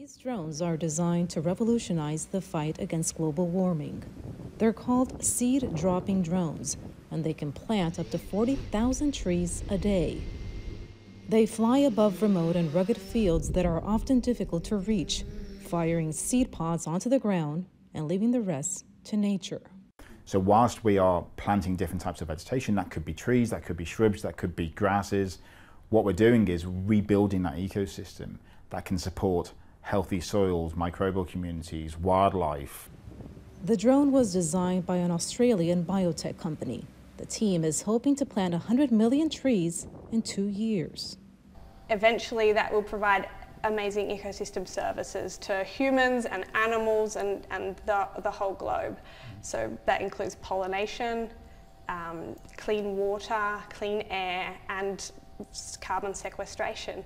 These drones are designed to revolutionize the fight against global warming. They're called seed-dropping drones, and they can plant up to 40,000 trees a day. They fly above remote and rugged fields that are often difficult to reach, firing seed pods onto the ground and leaving the rest to nature. So whilst we are planting different types of vegetation, that could be trees, that could be shrubs, that could be grasses, what we're doing is rebuilding that ecosystem that can support healthy soils, microbial communities, wildlife. The drone was designed by an Australian biotech company. The team is hoping to plant 100 million trees in 2 years. Eventually that will provide amazing ecosystem services to humans and animals and the whole globe. So that includes pollination, clean water, clean air, and carbon sequestration.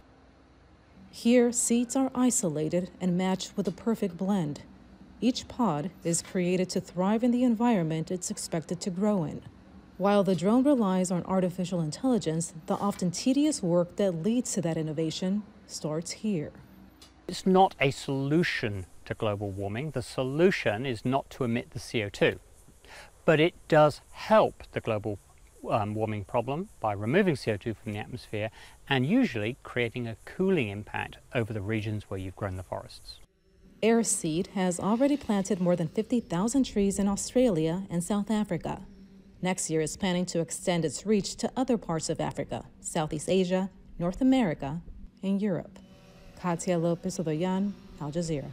Here, seeds are isolated and matched with a perfect blend. Each pod is created to thrive in the environment it's expected to grow in. While the drone relies on artificial intelligence, the often tedious work that leads to that innovation starts here. It's not a solution to global warming. The solution is not to emit the CO2. But it does help the global warming problem by removing CO2 from the atmosphere and usually creating a cooling impact over the regions where you've grown the forests. Airseed has already planted more than 50,000 trees in Australia and South Africa. Next year it's planning to extend its reach to other parts of Africa, Southeast Asia, North America, and Europe. Katia Lopez-Odoyan, Al Jazeera.